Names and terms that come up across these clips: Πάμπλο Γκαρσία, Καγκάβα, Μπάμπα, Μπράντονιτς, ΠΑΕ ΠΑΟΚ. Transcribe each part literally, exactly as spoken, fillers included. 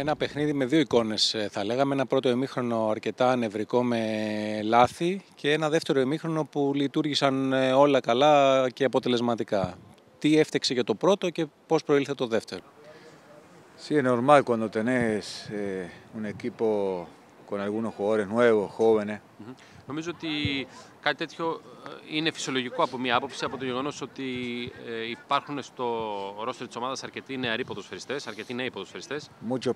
Ένα παιχνίδι με δύο εικόνες θα λέγαμε, ένα πρώτο ημίχρονο αρκετά νευρικό με λάθη και ένα δεύτερο ημίχρονο που λειτουργήσαν όλα καλά και αποτελεσματικά. Τι έφτεξε για το πρώτο και πώς προήλθε το δεύτερο? Sí, es normal cuando tenés eh, un equipo con algunos jugadores nuevos, jóvenes. Mm-hmm. Νομίζω ότι κάτι τέτοιο είναι φυσιολογικό από μια άποψη, από το γεγονός ότι ε, υπάρχουν στο ρόστερ της ομάδας αρκετοί νεαροί ποδοσφαιριστές, αρκετοί νέοι ποδοσφαιριστές. Muchos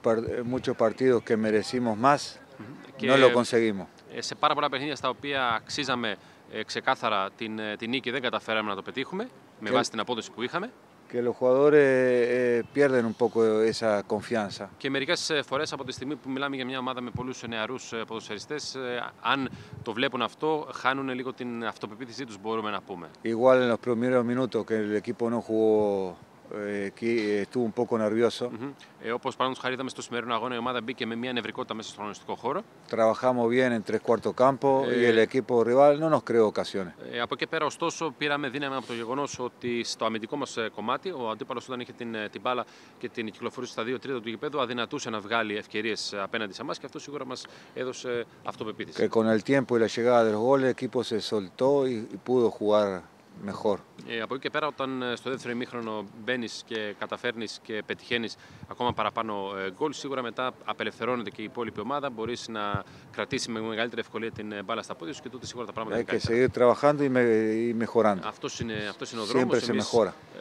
muchos partidos que merecimos más, no lo conseguimos. Σε πάρα πολλά παιχνίδια στα οποία αξίζαμε ε, ξεκάθαρα την, την νίκη, δεν καταφέραμε να το πετύχουμε με και... βάση την απόδοση που είχαμε. Και los jugadores eh, pierden un poco esa confianza. Και μερικές φορές από τη στιγμή που μιλάμε για μια ομάδα με πολλούς νεαρούς ποδοσφαιριστές, αν το βλέπουν αυτό, χάνουν λίγο την αυτοπεποίθησή τους, μπορούμε να πούμε. Igual en los primeros minutos que el equipo no jugó, estuvo un poco nervioso. Όπως παραδείγματος χάρη είδαμε στο σημερινό αγώνα, η ομάδα μπήκε με μια νευρικότητα μέσα στον αγωνιστικό χώρο. Trabajamos bien en tres cuartos campo y el equipo rival no nos creó ocasiones. Από εκεί πέρα, ωστόσο, πήραμε δύναμη από το γεγονός ότι στο αμυντικό μας κομμάτι, ο αντίπαλος όταν είχε την, την μπάλα και την κυκλοφορούσε στα δύο τρίτα του γηπέδου, αδυνατούσε να βγάλει ευκαιρίες απέναντι σε εμάς και αυτό σίγουρα μας έδωσε αυτοπεποίθηση. Και con el tiempo y la llegada del gol, el equipo se soltó y pudo jugar. Ε, από εκεί και πέρα, όταν στο δεύτερο ημίχρονο μπαίνεις και καταφέρνεις και πετυχαίνεις ακόμα παραπάνω γκολ, σίγουρα μετά απελευθερώνεται και η υπόλοιπη ομάδα. Μπορείς να κρατήσεις με μεγαλύτερη ευκολία την μπάλα στα πόδια σου και τότε σίγουρα τα πράγματα είναι καλύτερα. Αυτός είναι, αυτός είναι ο δρόμος. Εμείς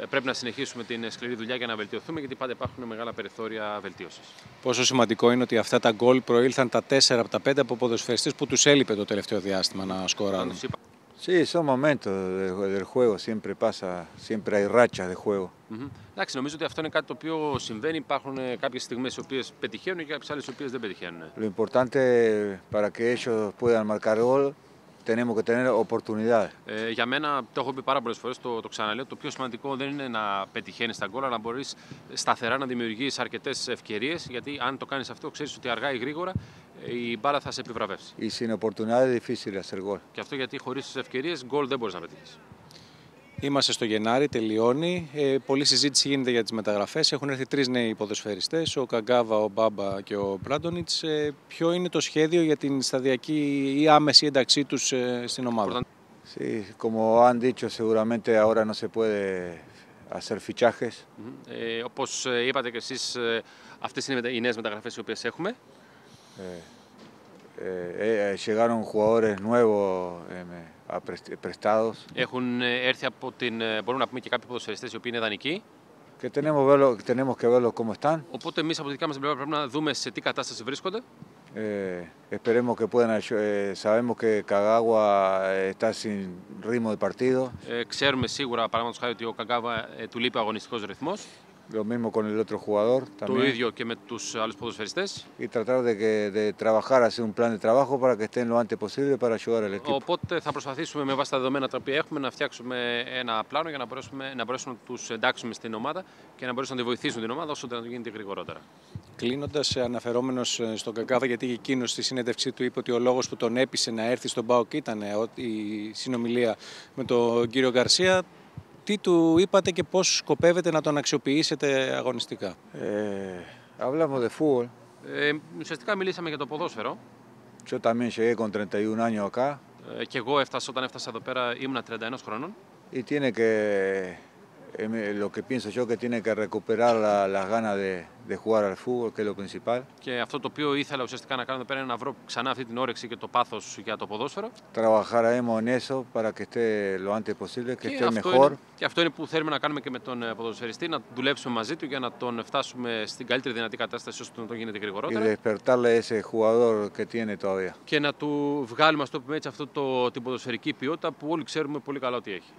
πρέπει να συνεχίσουμε την σκληρή δουλειά για να βελτιωθούμε, γιατί πάντα υπάρχουν μεγάλα περιθώρια βελτίωσης. Πόσο σημαντικό είναι ότι αυτά τα γκολ προήλθαν τα τέσσερα από τα πέντε από ποδοσφαιριστές που τους έλειπε το τελευταίο διάστημα να σκοράρουν. Sí, son momentos del juego, siempre pasa, siempre hay rachas de juego. Εντάξει, νομίζω ότι αυτό είναι κάτι το οποίο συμβαίνει. Υπάρχουν κάποιες στιγμές οι οποίες πετυχαίνουν και κάποιες άλλες οι οποίες δεν πετυχαίνουν. Lo importante para que ellos puedan marcar gol, tenemos que tener oportunidad. Για μένα, το έχω πει πάρα πολλές φορές, το, το ξαναλέω, το πιο σημαντικό δεν είναι να πετυχαίνεις τα γκολ, αλλά να μπορείς σταθερά να δημιουργείς αρκετές ευκαιρίες, γιατί αν το κάνεις αυτό, ξέρεις ότι αργά ή γρήγορα η μπάλα θα σε επιβραβεύσει. Y sin oportunidad es difícil hacer gol. Και αυτό γιατί χωρίς τις ευκαιρίες γκολ δεν μπορείς να πετύχεις. Είμαστε στο Γενάρη, τελειώνει. Ε, πολλή συζήτηση γίνεται για τις μεταγραφές. Έχουν έρθει τρεις νέοι ποδοσφαιριστές, ο Καγκάβα, ο Μπάμπα και ο Μπράντονιτς. Ε, ποιο είναι το σχέδιο για την σταδιακή ή άμεση ένταξή τους ε, στην ομάδα? Sí, como han dicho, seguramente ahora no se puede hacer fichajes. Ε, όπως είπατε και εσείς, αυτές είναι οι νέες μεταγραφές οι οποίες έχουμε. Ε, Eh, eh, llegaron jugadores nuevos eh, prestados. Έχουν έρθει από την, μπορούμε να πούμε και κάποιοι ποδοσφαιριστές οι οποίοι είναι δανεικοί. Que tenemos verlo, tenemos que verlo cómo están. Οπότε εμείς από τη δικά μας πλευρά πρέπει να δούμε σε τι κατάσταση βρίσκονται. Eh, esperemos que puedan, eh, sabemos que Καγκάβα está sin ritmo de partido. Eh, ξέρουμε σίγουρα, παραδείγματος χάρη, ότι ο Καγκάβα eh, του λείπει αγωνιστικός ρυθμός. Lo mismo con el otro jugador también. Το ίδιο και με τους άλλους ποδοσφαιριστές. Y tratar de que de trabajar hacer un plan de trabajo para que estén lo antes posible para ayudar al equipo. Οπότε θα προσπαθήσουμε με βάση τα δεδομένα τα οποία έχουμε να φτιάξουμε ένα πλάνο για να μπορέσουμε να μπορέσουμε να τους εντάξουμε στην ομάδα και να μπορέσουν να τη βοηθήσουν την ομάδα όσο να το γίνεται γρηγορότερα. Κλείνοντας, αναφερόμενος στον Καγκάβα, γιατί εκείνος στη συνέντευξή του είπε ότι ο λόγος που τον έπεισε να έρθει στον ΠΑΟΚ ήταν η συνομιλία με τον κύριο Γκαρσία. Τι του είπατε και πώς σκοπεύετε να τον αξιοποιήσετε αγωνιστικά? Hablamos de fútbol. Ουσιαστικά μιλήσαμε για το ποδόσφαιρο. Yo también llegué con τριάντα ένα años acá. Και εγώ έφτασα, όταν έφτασα εδώ πέρα ήμουν τριάντα ένα χρονών. Y tiene que, lo que pienso yo que tiene que recuperar las ganas de de jugar al fútbol, que es lo principal. Και αυτό το οποίο ήθελα ουσιαστικά να κάνω εδώ πέρα είναι να βρω ξανά αυτή την όρεξη και το πάθος για το ποδόσφαιρο. Trabajaremos en eso para que esté lo antes posible, que esté mejor. Και αυτό είναι που θέλουμε να κάνουμε και με τον ποδοσφαιριστή, να δουλέψουμε μαζί του για να τον φτάσουμε στην καλύτερη δυνατή κατάσταση ώστε να τον γίνεται γρηγορότερα. Y despertarle ese jugador que tiene todavía. Και να του βγάλουμε, ας το πούμε έτσι, αυτό το, την ποδοσφαιρική ποιότητα που όλοι ξέρουμε πολύ καλά ότι έχει.